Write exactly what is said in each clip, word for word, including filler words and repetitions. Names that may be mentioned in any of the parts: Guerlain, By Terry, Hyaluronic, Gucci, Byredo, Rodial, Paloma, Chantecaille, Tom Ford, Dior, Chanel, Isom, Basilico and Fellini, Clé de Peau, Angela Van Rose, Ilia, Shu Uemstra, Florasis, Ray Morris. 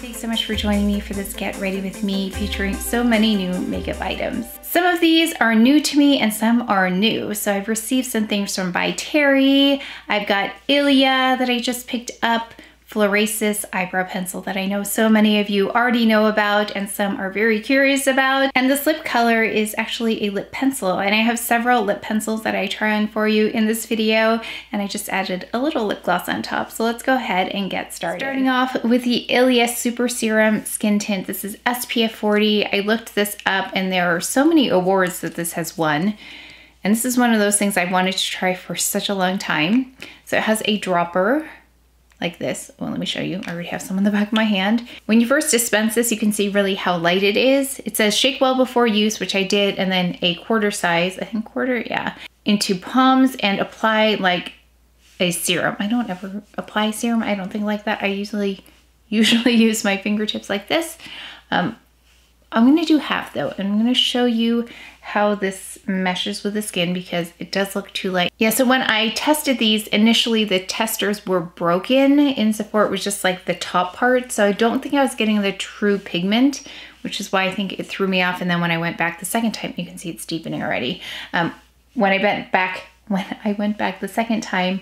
Thanks so much for joining me for this Get Ready With Me featuring so many new makeup items. Some of these are new to me and some are new. So I've received some things from By Terry. I've got Ilia that I just picked up, Florasis eyebrow pencil that I know so many of you already know about and some are very curious about. And this lip color is actually a lip pencil, and I have several lip pencils that I try on for you in this video, and I just added a little lip gloss on top. So let's go ahead and get started. Starting off with the Ilia Super Serum Skin Tint. This is S P F forty. I looked this up and there are so many awards that this has won. And this is one of those things I've wanted to try for such a long time. So it has a dropper like this. Well, let me show you. I already have some on the back of my hand. When you first dispense this, you can see really how light it is. It says shake well before use, which I did, and then a quarter size, I think quarter, yeah, into palms and apply like a serum. I don't ever apply serum. I don't think like that. I usually, usually use my fingertips like this. Um, I'm gonna do half though, and I'm gonna show you how this meshes with the skin because it does look too light. Yeah, so when I tested these, initially the testers were broken. In support was just like the top part, so I don't think I was getting the true pigment, which is why I think it threw me off. And then when I went back the second time, you can see it's deepening already. Um, when I went back, when I went back the second time,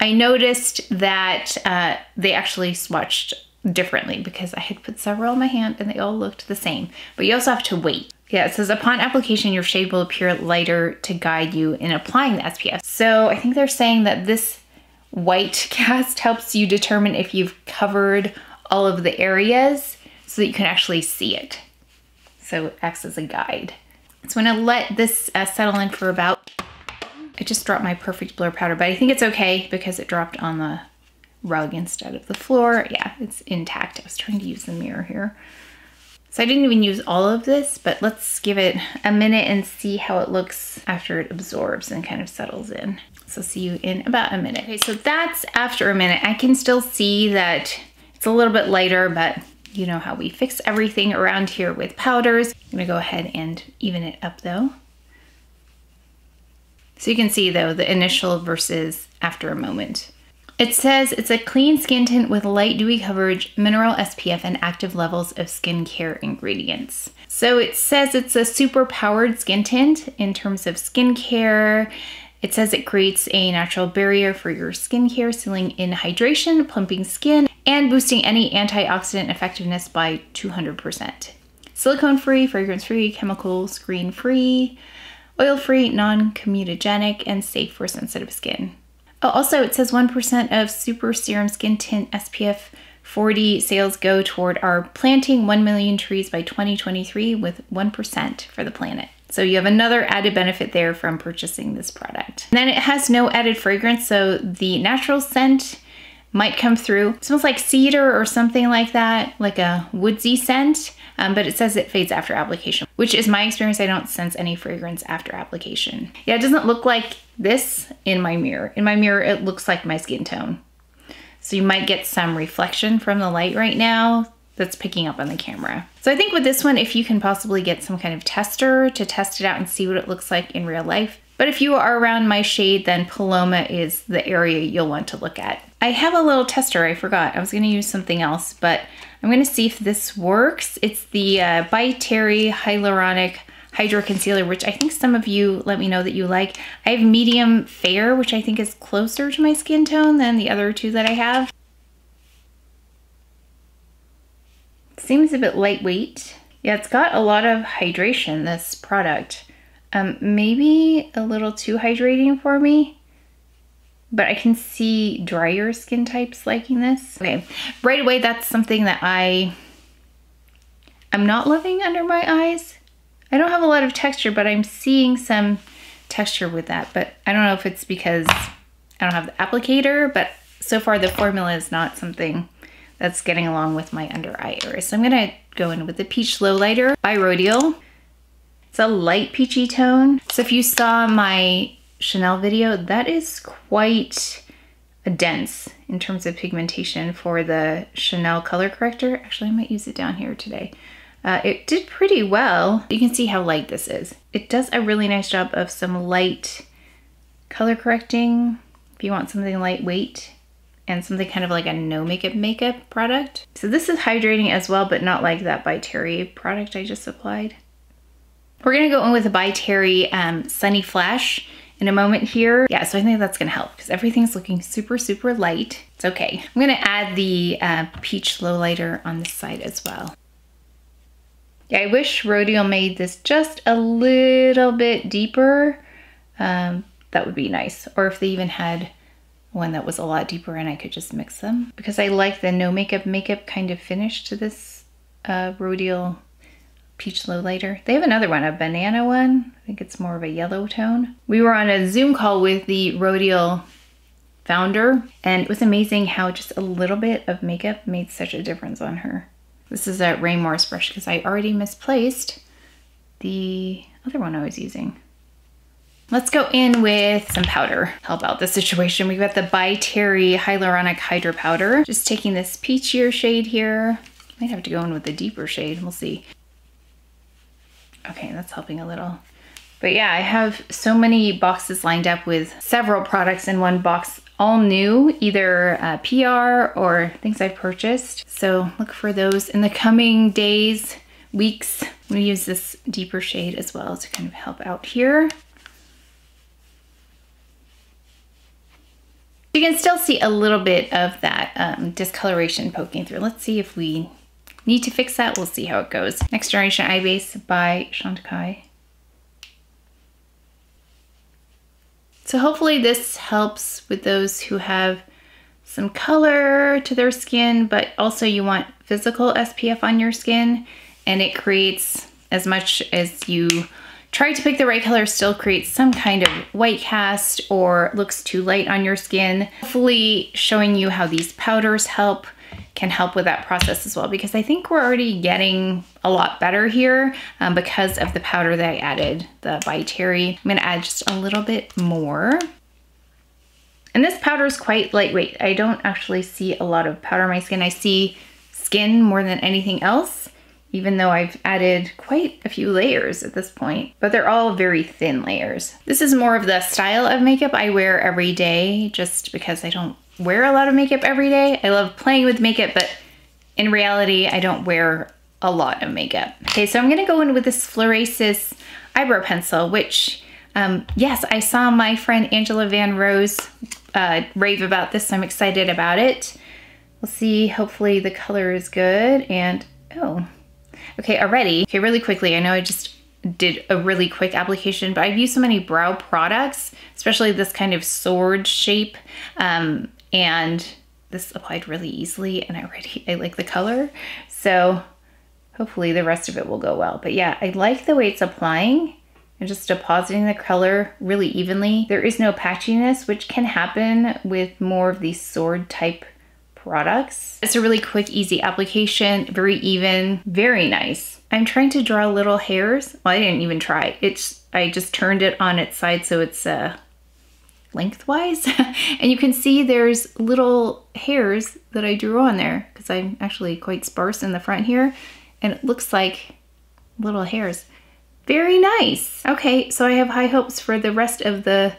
I noticed that uh, they actually swatched differently because I had put several on my hand and they all looked the same. But you also have to wait. Yeah, it says upon application, your shade will appear lighter to guide you in applying the S P F. So I think they're saying that this white cast helps you determine if you've covered all of the areas so that you can actually see it. So it acts as a guide. So I'm gonna let this uh, settle in for about, I just dropped my perfect blur powder, but I think it's okay because it dropped on the rug instead of the floor. Yeah, it's intact. I was trying to use the mirror here. So I didn't even use all of this, but let's give it a minute and see how it looks after it absorbs and kind of settles in. So see you in about a minute. Okay, so that's after a minute. I can still see that it's a little bit lighter, but you know how we fix everything around here with powders. I'm gonna go ahead and even it up though. So you can see though, the initial versus after a moment. It says it's a clean skin tint with light dewy coverage, mineral S P F, and active levels of skincare ingredients. So it says it's a super powered skin tint in terms of skincare. It says it creates a natural barrier for your skincare, sealing in hydration, plumping skin, and boosting any antioxidant effectiveness by two hundred percent. Silicone-free, fragrance-free, chemical screen-free, oil-free, non-comedogenic, and safe for sensitive skin. Oh, also, it says one percent of Super Serum Skin Tint S P F forty sales go toward our planting one million trees by twenty twenty-three with one percent for the planet. So you have another added benefit there from purchasing this product. And then it has no added fragrance, so the natural scent might come through. It smells like cedar or something like that, like a woodsy scent, um, but it says it fades after application, which is my experience. I don't sense any fragrance after application. Yeah, it doesn't look like this in my mirror. In my mirror, it looks like my skin tone. So you might get some reflection from the light right now that's picking up on the camera. So I think with this one, if you can possibly get some kind of tester to test it out and see what it looks like in real life. But if you are around my shade, then Paloma is the area you'll want to look at. I have a little tester, I forgot. I was gonna use something else, but I'm gonna see if this works. It's the uh, By Terry Hyaluronic Hydro Concealer, which I think some of you let me know that you like. I have medium fair, which I think is closer to my skin tone than the other two that I have. Seems a bit lightweight. Yeah, it's got a lot of hydration, this product. Um, maybe a little too hydrating for me, but I can see drier skin types liking this. Okay, right away, that's something that I am not loving under my eyes. I don't have a lot of texture, but I'm seeing some texture with that, but I don't know if it's because I don't have the applicator, but so far the formula is not something that's getting along with my under eye area. So I'm gonna go in with the Peach Lowlighter by Rodial. It's a light peachy tone. So if you saw my Chanel video, that is quite dense in terms of pigmentation for the Chanel color corrector. Actually, I might use it down here today. Uh, it did pretty well. You can see how light this is. It does a really nice job of some light color correcting if you want something lightweight and something kind of like a no makeup makeup product. So this is hydrating as well, but not like that By Terry product I just applied. We're gonna go in with a By Terry um, Sunny Flash in a moment here. Yeah, so I think that's gonna help because everything's looking super, super light. It's okay. I'm gonna add the uh, peach lowlighter on this side as well. Yeah, I wish Rodial made this just a little bit deeper. Um, that would be nice. Or if they even had one that was a lot deeper and I could just mix them. Because I like the no makeup makeup kind of finish to this uh, Rodial peach lowlighter. They have another one, a banana one. I think it's more of a yellow tone. We were on a Zoom call with the Rodial founder, and it was amazing how just a little bit of makeup made such a difference on her. This is a Ray Morris brush because I already misplaced the other one I was using. Let's go in with some powder. Help out the situation. We've got the By Terry Hyaluronic Hydra Powder. Just taking this peachier shade here. Might have to go in with the deeper shade, we'll see. Okay, that's helping a little. But yeah, I have so many boxes lined up with several products in one box, all new, either uh, P R or things I've purchased. So look for those in the coming days, weeks. I'm gonna use this deeper shade as well to kind of help out here. You can still see a little bit of that um, discoloration poking through. Let's see if we need to fix that. We'll see how it goes. Next Generation Eye Base by Chantecaille. So hopefully this helps with those who have some color to their skin, but also you want physical S P F on your skin, and it creates, as much as you try to pick the right color, still creates some kind of white cast or looks too light on your skin. Hopefully showing you how these powders help can help with that process as well, because I think we're already getting a lot better here um, because of the powder that I added, the By Terry. I'm gonna add just a little bit more. And this powder is quite lightweight. I don't actually see a lot of powder on my skin. I see skin more than anything else, even though I've added quite a few layers at this point, but they're all very thin layers. This is more of the style of makeup I wear every day, just because I don't wear a lot of makeup every day. I love playing with makeup, but in reality, I don't wear a lot of makeup. Okay, so I'm gonna go in with this Florasis eyebrow pencil, which, um, yes, I saw my friend Angela Van Rose uh, rave about this, so I'm excited about it. We'll see, hopefully the color is good, and, oh, okay, already. Okay, really quickly, I know I just did a really quick application, but I've used so many brow products, especially this kind of sword shape, um, and this applied really easily, and I already, I like the color. So hopefully the rest of it will go well. But yeah, I like the way it's applying and just depositing the color really evenly. There is no patchiness, which can happen with more of these sword type products. It's a really quick, easy application, very even, very nice. I'm trying to draw little hairs. Well, I didn't even try. It's, I just turned it on its side so it's uh, lengthwise. And you can see there's little hairs that I drew on there because I'm actually quite sparse in the front here, and it looks like little hairs. Very nice. Okay, so I have high hopes for the rest of the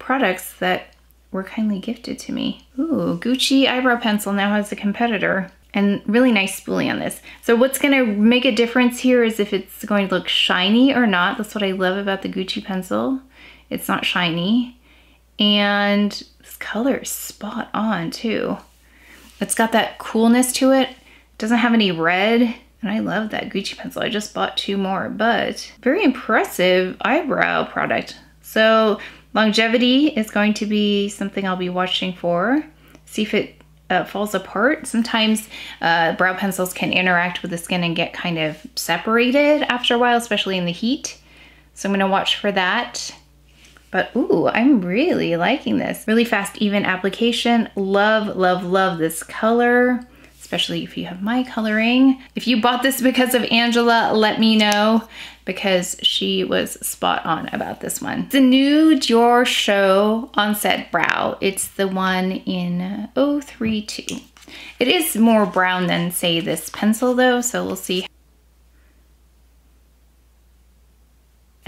products that were kindly gifted to me. Ooh, Gucci eyebrow pencil now has a competitor, and really nice spoolie on this. So what's gonna make a difference here is if it's going to look shiny or not. That's what I love about the Gucci pencil. It's not shiny. And this color is spot on too. It's got that coolness to it. It doesn't have any red. And I love that Gucci pencil. I just bought two more, but very impressive eyebrow product. So longevity is going to be something I'll be watching for. See if it uh, falls apart. Sometimes uh, brow pencils can interact with the skin and get kind of separated after a while, especially in the heat. So I'm gonna watch for that. But ooh, I'm really liking this. Really fast, even application. Love, love, love this color, especially if you have my coloring. If you bought this because of Angela, let me know, because she was spot on about this one. It's a new Dior Show Onset Brow. It's the one in oh three two. It is more brown than, say, this pencil though, so we'll see.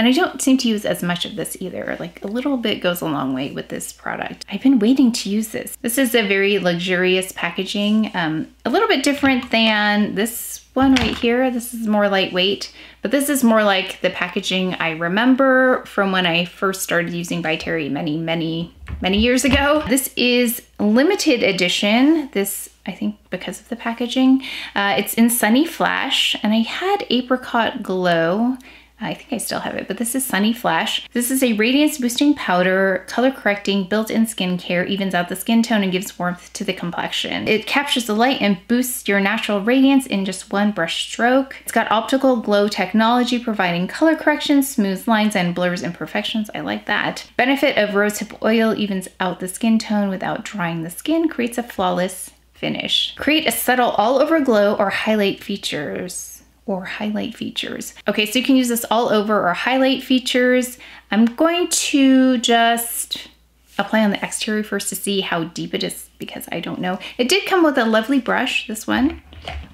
And I don't seem to use as much of this either. Like a little bit goes a long way with this product. I've been waiting to use this. This is a very luxurious packaging, um, a little bit different than this one right here. This is more lightweight, but this is more like the packaging I remember from when I first started using By Terry many, many, many years ago. This is limited edition. This, I think, because of the packaging. Uh, it's in Sunny Flash, and I had Apricot Glow. I think I still have it, but this is Sunny Flash. This is a radiance boosting powder, color correcting, built-in skincare, evens out the skin tone and gives warmth to the complexion. It captures the light and boosts your natural radiance in just one brush stroke. It's got optical glow technology, providing color correction, smooths lines, and blurs imperfections. I like that. Benefit of rosehip oil evens out the skin tone without drying the skin, creates a flawless finish. Create a subtle all-over glow or highlight features. Or highlight features. Okay, so you can use this all over or highlight features. I'm going to just apply on the exterior first to see how deep it is because I don't know. It did come with a lovely brush, this one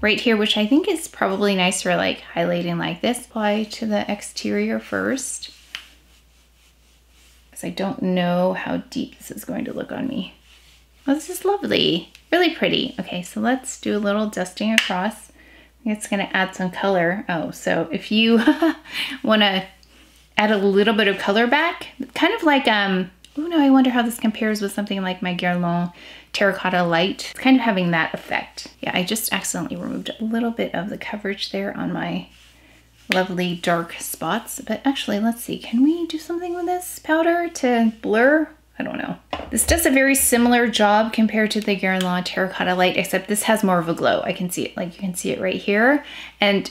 right here, which I think is probably nice for like highlighting like this. Apply to the exterior first because I don't know how deep this is going to look on me. Oh, this is lovely, really pretty. Okay, so let's do a little dusting across. It's gonna add some color. Oh, so if you wanna add a little bit of color back, kind of like, um, oh no, I wonder how this compares with something like my Guerlain Terracotta Light. It's kind of having that effect. Yeah, I just accidentally removed a little bit of the coverage there on my lovely dark spots. But actually, let's see, can we do something with this powder to blur? I don't know. This does a very similar job compared to the Guerlain Terracotta Light, except this has more of a glow. I can see it, like you can see it right here. And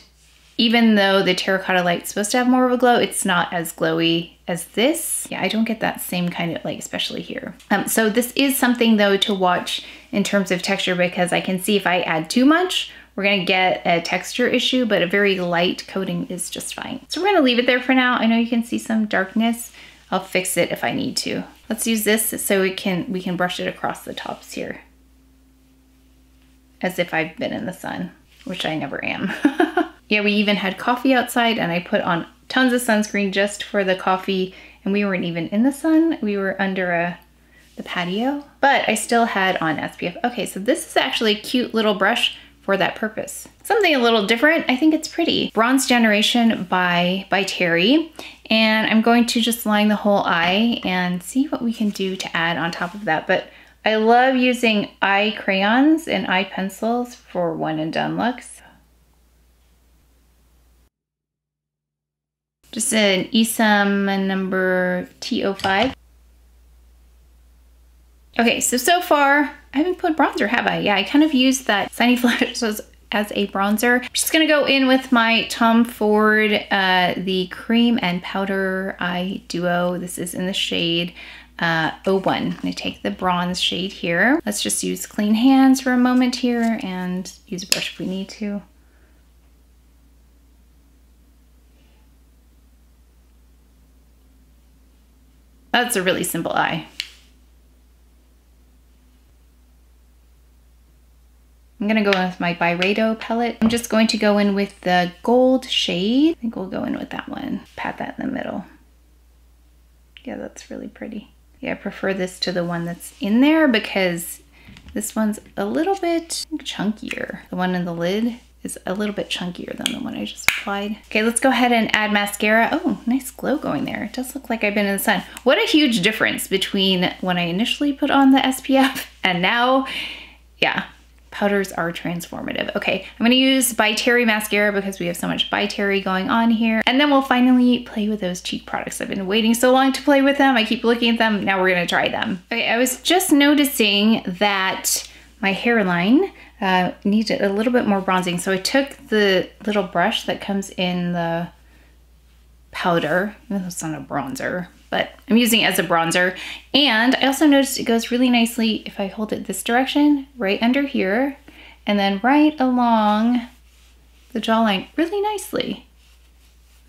even though the Terracotta Light's supposed to have more of a glow, it's not as glowy as this. Yeah, I don't get that same kind of light, especially here. Um, so this is something though to watch in terms of texture, because I can see if I add too much, we're gonna get a texture issue, but a very light coating is just fine. So we're gonna leave it there for now. I know you can see some darkness. I'll fix it if I need to. Let's use this so we can we can brush it across the tops here. As if I've been in the sun, which I never am. Yeah, we even had coffee outside and I put on tons of sunscreen just for the coffee, and we weren't even in the sun. We were under a the patio, but I still had on S P F. Okay, so this is actually a cute little brush for that purpose. Something a little different, I think it's pretty. Bronze Generation by, by Terry. And I'm going to just line the whole eye and see what we can do to add on top of that. But I love using eye crayons and eye pencils for one and done looks. Just an Isom number T oh five. Okay, so, so far, I haven't put bronzer, have I? Yeah, I kind of used that Sunny Flash as, as a bronzer. I'm just gonna go in with my Tom Ford, uh, the Cream and Powder Eye Duo. This is in the shade uh, oh one. I'm gonna take the bronze shade here. Let's just use clean hands for a moment here and use a brush if we need to. That's a really simple eye. I'm gonna go in with my Byredo palette. I'm just going to go in with the gold shade. I think we'll go in with that one. Pat that in the middle. Yeah, that's really pretty. Yeah, I prefer this to the one that's in there because this one's a little bit chunkier. The one in the lid is a little bit chunkier than the one I just applied. Okay, let's go ahead and add mascara. Oh, nice glow going there. It does look like I've been in the sun. What a huge difference between when I initially put on the S P F and now. Yeah. Powders are transformative. Okay, I'm gonna use By Terry mascara because we have so much By Terry going on here. And then we'll finally play with those cheek products. I've been waiting so long to play with them. I keep looking at them. Now we're gonna try them. Okay, I was just noticing that my hairline uh, needed a little bit more bronzing. So I took the little brush that comes in the powder. It's not a bronzer, but I'm using it as a bronzer. And I also noticed it goes really nicely if I hold it this direction, right under here, and then right along the jawline really nicely.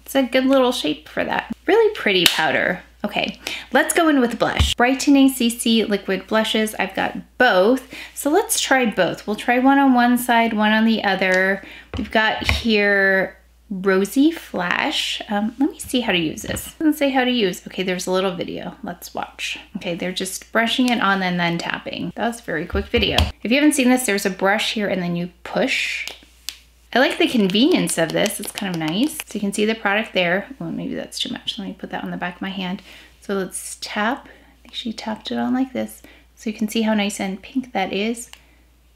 It's a good little shape for that. Really pretty powder. Okay, let's go in with blush. Brightening C C liquid blushes. I've got both. So let's try both. We'll try one on one side, one on the other. We've got here Rosy Flash. Um, let me see how to use this. It doesn't say how to use. Okay, there's a little video. Let's watch. Okay, they're just brushing it on and then tapping. That was a very quick video. If you haven't seen this, there's a brush here and then you push. I like the convenience of this. It's kind of nice. So you can see the product there. Well, maybe that's too much. Let me put that on the back of my hand. So let's tap. I think she tapped it on like this. So you can see how nice and pink that is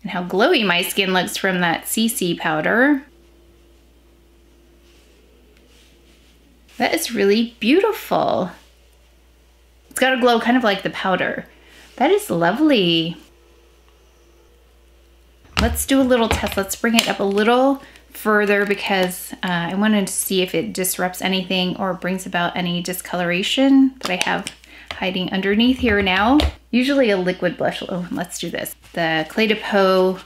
and how glowy my skin looks from that C C powder. That is really beautiful. It's got a glow kind of like the powder. That is lovely. Let's do a little test. Let's bring it up a little further because uh, I wanted to see if it disrupts anything or brings about any discoloration that I have hiding underneath here now. Usually a liquid blush. Oh, let's do this. The Clé de Peau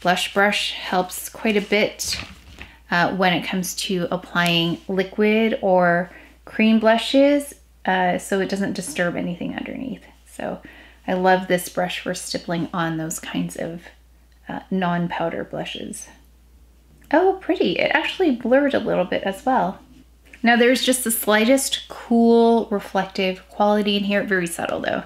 blush brush helps quite a bit. Uh, when it comes to applying liquid or cream blushes, uh, so it doesn't disturb anything underneath. So I love this brush for stippling on those kinds of uh, non-powder blushes. Oh, pretty. It actually blurred a little bit as well. Now there's just the slightest cool reflective quality in here. Very subtle though.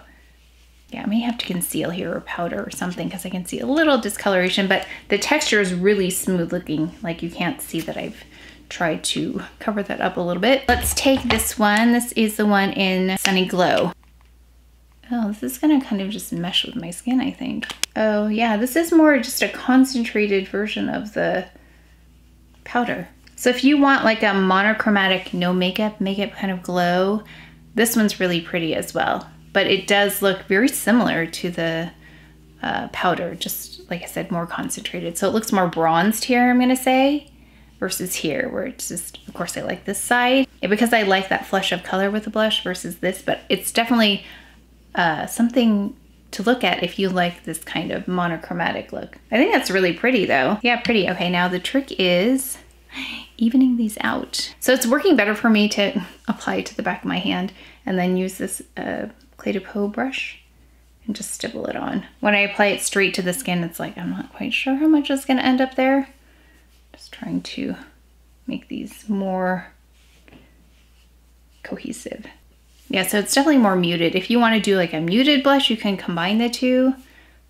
Yeah, I may have to conceal here or powder or something because I can see a little discoloration, but the texture is really smooth looking. Like you can't see that I've tried to cover that up a little bit. Let's take this one. This is the one in Sunny Glow. Oh, this is gonna kind of just mesh with my skin, I think. Oh yeah, this is more just a concentrated version of the powder. So if you want like a monochromatic, no makeup, makeup kind of glow, this one's really pretty as well. But it does look very similar to the uh, powder, just like I said, more concentrated. So it looks more bronzed here, I'm gonna say, versus here where it's just, of course I like this side. And because I like that flush of color with the blush versus this, but it's definitely uh, something to look at if you like this kind of monochromatic look. I think that's really pretty though. Yeah, pretty. Okay, now the trick is evening these out. So it's working better for me to apply it to the back of my hand and then use this uh, Clé de Peau brush and just stipple it on. When I apply it straight to the skin, it's like, I'm not quite sure how much is gonna end up there. Just trying to make these more cohesive. Yeah, so it's definitely more muted. If you wanna do like a muted blush, you can combine the two.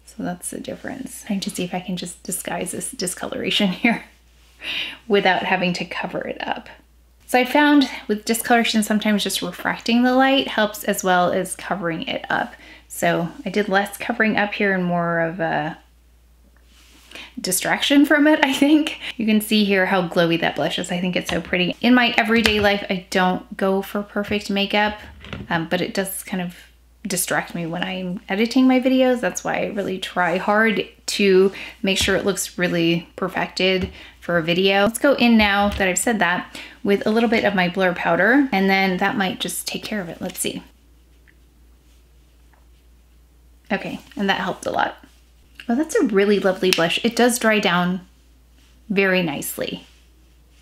So that's the difference. I'm trying to see if I can just disguise this discoloration here without having to cover it up. So I found with discoloration, sometimes just refracting the light helps as well as covering it up. So I did less covering up here and more of a distraction from it, I think. You can see here how glowy that blush is. I think it's so pretty. In my everyday life, I don't go for perfect makeup, um, but it does kind of distract me when I'm editing my videos. That's why I really try hard to make sure it looks really perfected for a video. Let's go in now that I've said that with a little bit of my blur powder, and then that might just take care of it. Let's see. Okay, and that helped a lot. Well, that's a really lovely blush. It does dry down very nicely.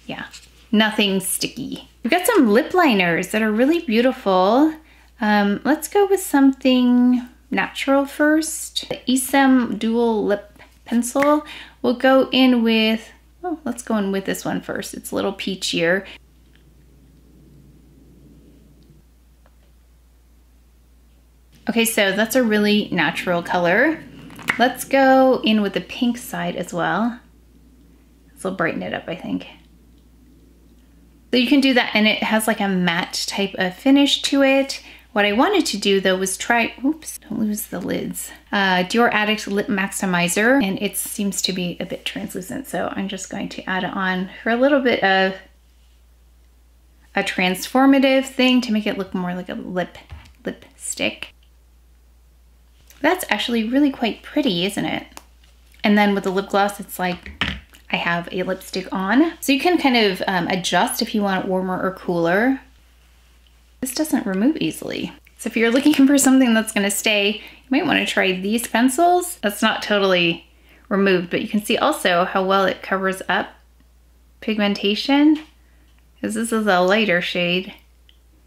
Yeah, nothing sticky. We've got some lip liners that are really beautiful. Um, let's go with something natural first. The Isom Dual Lip Pencil. We'll go in with, oh, let's go in with this one first. It's a little peachier. Okay, so that's a really natural color. Let's go in with the pink side as well. This will brighten it up, I think. So you can do that, and it has like a matte type of finish to it. What I wanted to do though was try, oops, don't lose the lids, uh, Dior Addict Lip Maximizer, and it seems to be a bit translucent, so I'm just going to add it on for a little bit of a transformative thing to make it look more like a lip lipstick. That's actually really quite pretty, isn't it? And then with the lip gloss, it's like, I have a lipstick on. So you can kind of um, adjust if you want it warmer or cooler. This doesn't remove easily. So if you're looking for something that's gonna stay, you might wanna try these pencils. That's not totally removed, but you can see also how well it covers up pigmentation, because this is a lighter shade.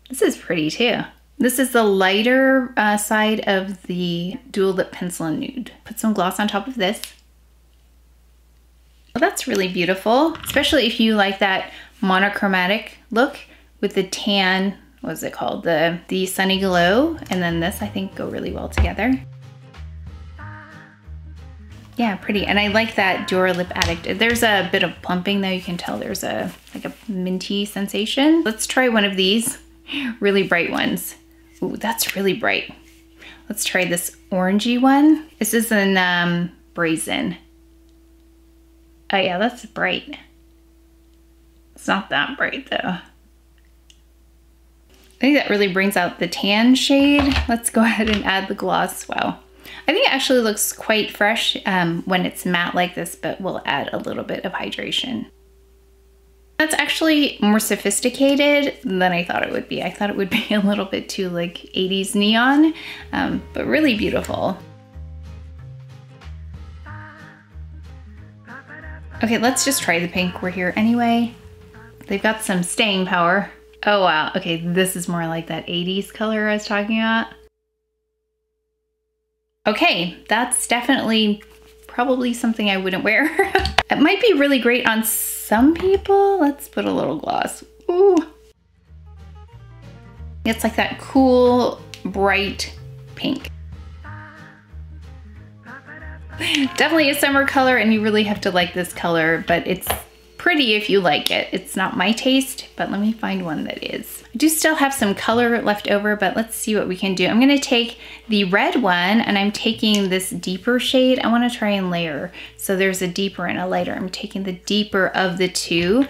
This is pretty too. This is the lighter uh, side of the Dual Lip Pencil in Nude. Put some gloss on top of this. Well, that's really beautiful, especially if you like that monochromatic look with the tan, what's it called? The, the Sunny Glow, and then this, I think, go really well together. Yeah, pretty. And I like that Dior Lip Addict. There's a bit of plumping though. You can tell there's a like a minty sensation. Let's try one of these really bright ones. Ooh, that's really bright. Let's try this orangey one. This is an um, Brazen. Oh yeah, that's bright. It's not that bright though. I think that really brings out the tan shade. Let's go ahead and add the gloss. Wow. I think it actually looks quite fresh um, when it's matte like this, but we'll add a little bit of hydration. That's actually more sophisticated than I thought it would be. I thought it would be a little bit too like eighties neon, um, but really beautiful. Okay, let's just try the pink. We're here anyway. They've got some staying power. Oh wow, okay, this is more like that eighties color I was talking about. Okay, that's definitely probably something I wouldn't wear. It might be really great on some people. Let's put a little gloss. Ooh. It's like that cool, bright pink. Definitely a summer color, and you really have to like this color, but it's pretty if you like it. It's not my taste, but let me find one that is. I do still have some color left over, but let's see what we can do. I'm gonna take the red one, and I'm taking this deeper shade. I wanna try and layer. So there's a deeper and a lighter. I'm taking the deeper of the two.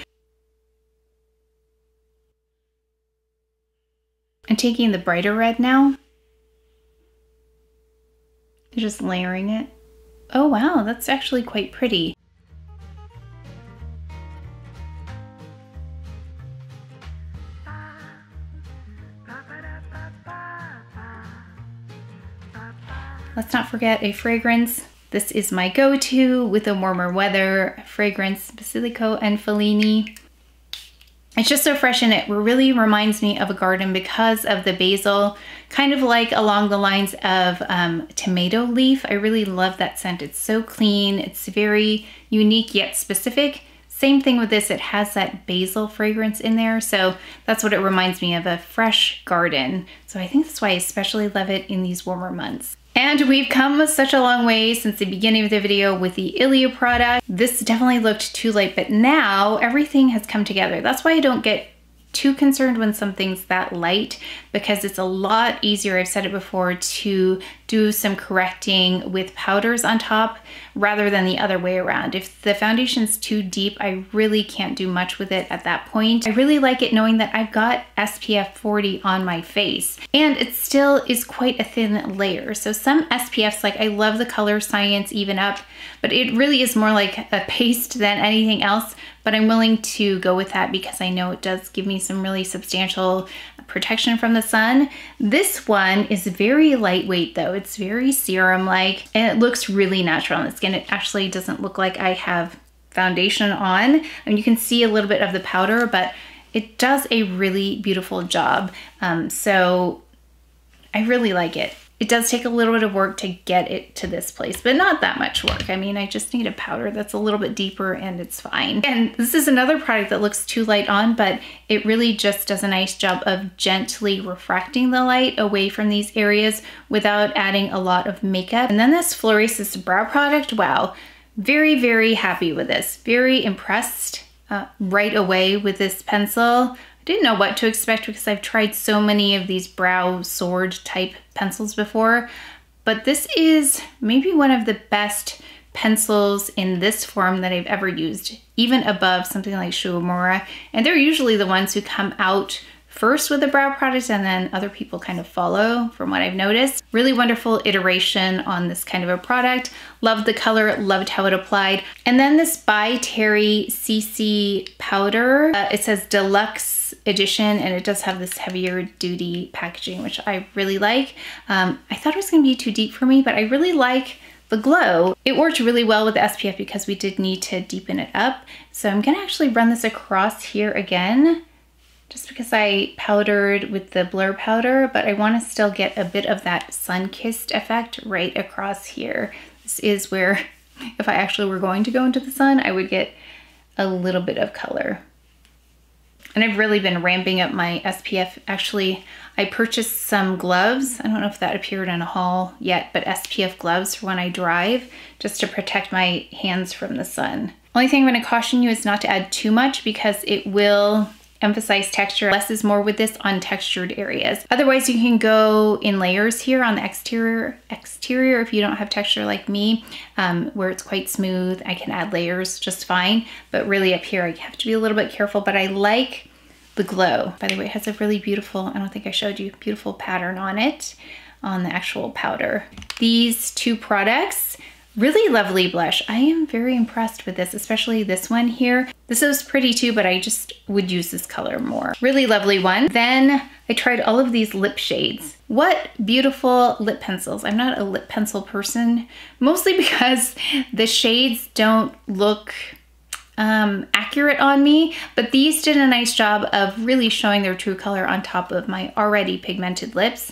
I'm taking the brighter red now. Just layering it. Oh wow, that's actually quite pretty. Let's not forget a fragrance. This is my go-to with the warmer weather fragrance, Basilico and Fellini. It's just so fresh, and it really reminds me of a garden because of the basil, kind of like along the lines of um, tomato leaf. I really love that scent. It's so clean. It's very unique yet specific. Same thing with this. It has that basil fragrance in there. So that's what it reminds me of, a fresh garden. So I think that's why I especially love it in these warmer months. And we've come such a long way since the beginning of the video with the Ilia product. This definitely looked too light, but now everything has come together. That's why I don't get too concerned when something's that light, because it's a lot easier, I've said it before, to do some correcting with powders on top rather than the other way around. If the foundation's too deep, I really can't do much with it at that point. I really like it knowing that I've got S P F forty on my face, and it still is quite a thin layer. So some S P Fs, like I love the Color Science Even Up, but it really is more like a paste than anything else, but I'm willing to go with that because I know it does give me some really substantial protection from the sun. This one is very lightweight though. It's very serum-like, and it looks really natural on the skin. It actually doesn't look like I have foundation on. And you can see a little bit of the powder, but it does a really beautiful job. Um, so I really like it. It does take a little bit of work to get it to this place, but not that much work. I mean, I just need a powder that's a little bit deeper and it's fine. And this is another product that looks too light on, but it really just does a nice job of gently refracting the light away from these areas without adding a lot of makeup. And then this Florasis brow product, wow. Very, very happy with this. Very impressed uh, right away with this pencil. Didn't know what to expect because I've tried so many of these brow sword type pencils before, but this is maybe one of the best pencils in this form that I've ever used, even above something like Shu Uemstra. And they're usually the ones who come out first with the brow product, and then other people kind of follow from what I've noticed. Really wonderful iteration on this kind of a product. Loved the color, loved how it applied. And then this By Terry C C powder, uh, it says Deluxe Edition, and it does have this heavier duty packaging, which I really like. Um, I thought it was gonna be too deep for me, but I really like the glow. It worked really well with the S P F because we did need to deepen it up. So I'm gonna actually run this across here again, just because I powdered with the blur powder, but I want to still get a bit of that sun-kissed effect right across here. This is where, if I actually were going to go into the sun, I would get a little bit of color. And I've really been ramping up my S P F. Actually, I purchased some gloves. I don't know if that appeared in a haul yet, but S P F gloves for when I drive, just to protect my hands from the sun. Only thing I'm gonna caution you is not to add too much, because it will emphasize texture. Less is more with this on textured areas. Otherwise, you can go in layers here on the exterior exterior if you don't have texture like me, um, where it's quite smooth. I can add layers just fine, but really up here I have to be a little bit careful. But I like the glow. By the way, it has a really beautiful, I don't think I showed you, beautiful pattern on it, on the actual powder. These two products, really lovely blush. I am very impressed with this, especially this one here. This is pretty too, but I just would use this color more. Really lovely one. Then I tried all of these lip shades. What beautiful lip pencils. I'm not a lip pencil person, mostly because the shades don't look um, accurate on me, but these did a nice job of really showing their true color on top of my already pigmented lips.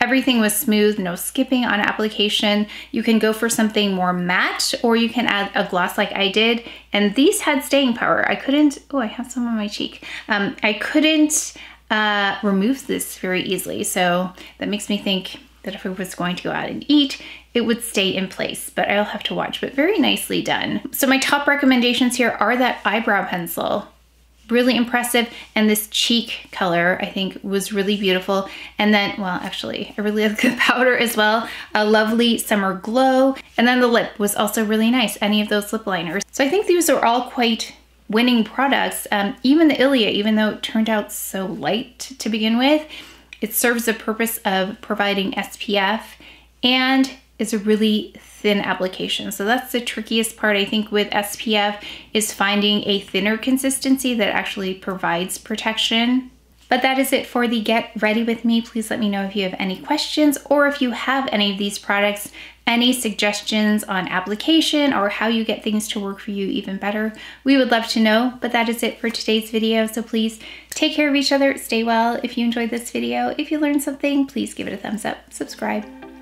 Everything was smooth, no skipping on application. You can go for something more matte, or you can add a gloss like I did. And these had staying power. I couldn't, oh, I have some on my cheek. Um, I couldn't uh, remove this very easily. So that makes me think that if I was going to go out and eat, it would stay in place, but I'll have to watch, but very nicely done. So my top recommendations here are that eyebrow pencil. Really impressive. And this cheek color, I think, was really beautiful. And then, well, actually, I really like the powder as well. A lovely summer glow. And then the lip was also really nice, any of those lip liners. So I think these are all quite winning products. Um, even the Ilia, even though it turned out so light to begin with, it serves the purpose of providing S P F and is a really thin application. So that's the trickiest part, I think, with S P F, is finding a thinner consistency that actually provides protection. But that is it for the Get Ready With Me. Please let me know if you have any questions, or if you have any of these products, any suggestions on application or how you get things to work for you even better. We would love to know. But that is it for today's video. So please take care of each other, stay well. If you enjoyed this video, if you learned something, please give it a thumbs up, subscribe,